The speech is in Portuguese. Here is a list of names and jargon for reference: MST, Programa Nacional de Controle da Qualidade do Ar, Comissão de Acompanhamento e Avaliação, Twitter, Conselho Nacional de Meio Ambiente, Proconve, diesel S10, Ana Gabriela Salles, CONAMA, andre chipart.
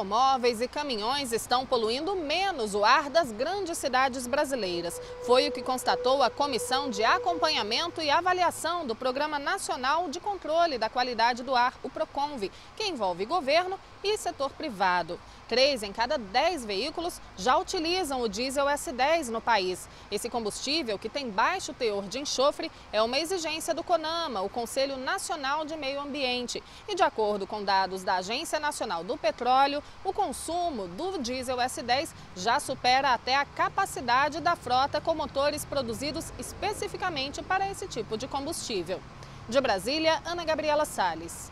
automóveis e caminhões estão poluindo menos o ar das grandes cidades brasileiras. Foi o que constatou a Comissão de Acompanhamento e Avaliação do Programa Nacional de Controle da Qualidade do Ar, o Proconve, que envolve governo e setor privado. 3 em cada 10 veículos já utilizam o diesel S10 no país. Esse combustível, que tem baixo teor de enxofre, é uma exigência do CONAMA, o Conselho Nacional de Meio Ambiente. E de acordo com dados da Agência Nacional do Petróleo, o consumo do diesel S10 já supera até a capacidade da frota com motores produzidos especificamente para esse tipo de combustível. De Brasília, Ana Gabriela Salles.